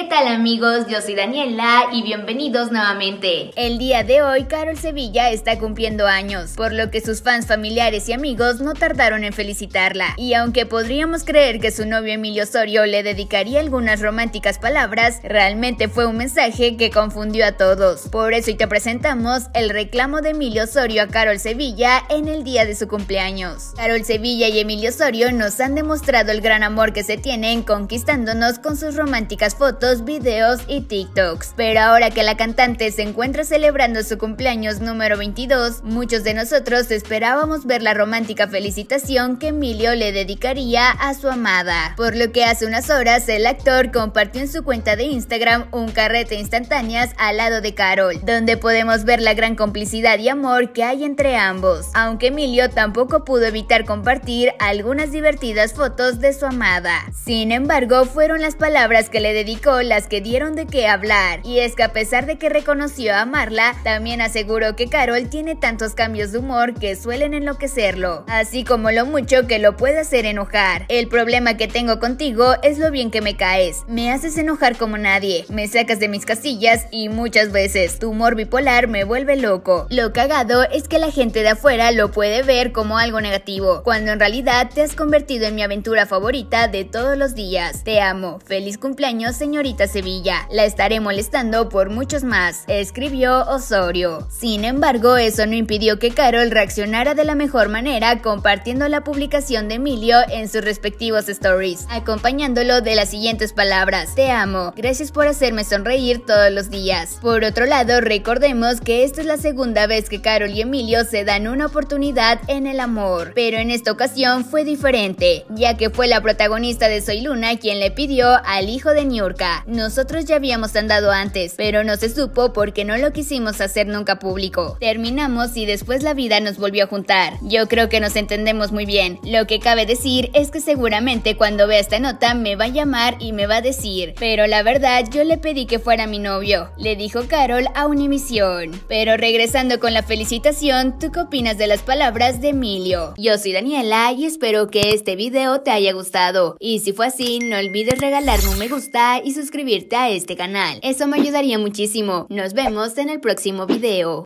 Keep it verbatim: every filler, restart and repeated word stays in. ¿Qué tal amigos? Yo soy Daniela y bienvenidos nuevamente. El día de hoy Karol Sevilla está cumpliendo años, por lo que sus fans, familiares y amigos no tardaron en felicitarla. Y aunque podríamos creer que su novio Emilio Osorio le dedicaría algunas románticas palabras, realmente fue un mensaje que confundió a todos. Por eso hoy te presentamos el reclamo de Emilio Osorio a Karol Sevilla en el día de su cumpleaños. Karol Sevilla y Emilio Osorio nos han demostrado el gran amor que se tienen, conquistándonos con sus románticas fotos, videos y TikToks. Pero ahora que la cantante se encuentra celebrando su cumpleaños número veintidós, muchos de nosotros esperábamos ver la romántica felicitación que Emilio le dedicaría a su amada. Por lo que hace unas horas el actor compartió en su cuenta de Instagram un carrete instantáneas al lado de Karol, donde podemos ver la gran complicidad y amor que hay entre ambos, aunque Emilio tampoco pudo evitar compartir algunas divertidas fotos de su amada. Sin embargo, fueron las palabras que le dedicó las que dieron de qué hablar, y es que a pesar de que reconoció amarla, también aseguró que Karol tiene tantos cambios de humor que suelen enloquecerlo, así como lo mucho que lo puede hacer enojar. El problema que tengo contigo es lo bien que me caes, me haces enojar como nadie, me sacas de mis casillas y muchas veces tu humor bipolar me vuelve loco. Lo cagado es que la gente de afuera lo puede ver como algo negativo, cuando en realidad te has convertido en mi aventura favorita de todos los días. Te amo, feliz cumpleaños señor Señorita Sevilla, la estaré molestando por muchos más, escribió Osorio. Sin embargo, eso no impidió que Karol reaccionara de la mejor manera, compartiendo la publicación de Emilio en sus respectivos stories, acompañándolo de las siguientes palabras: te amo, gracias por hacerme sonreír todos los días. Por otro lado, recordemos que esta es la segunda vez que Karol y Emilio se dan una oportunidad en el amor, pero en esta ocasión fue diferente, ya que fue la protagonista de Soy Luna quien le pidió al hijo de Niurka: nosotros ya habíamos andado antes, pero no se supo porque no lo quisimos hacer nunca público. Terminamos y después la vida nos volvió a juntar. Yo creo que nos entendemos muy bien. Lo que cabe decir es que seguramente cuando vea esta nota me va a llamar y me va a decir, pero la verdad yo le pedí que fuera mi novio, le dijo Karol a Univisión. Pero regresando con la felicitación, ¿tú qué opinas de las palabras de Emilio? Yo soy Daniela y espero que este video te haya gustado. Y si fue así, no olvides regalarme un me gusta y suscribirte a este canal, eso me ayudaría muchísimo. Nos vemos en el próximo video.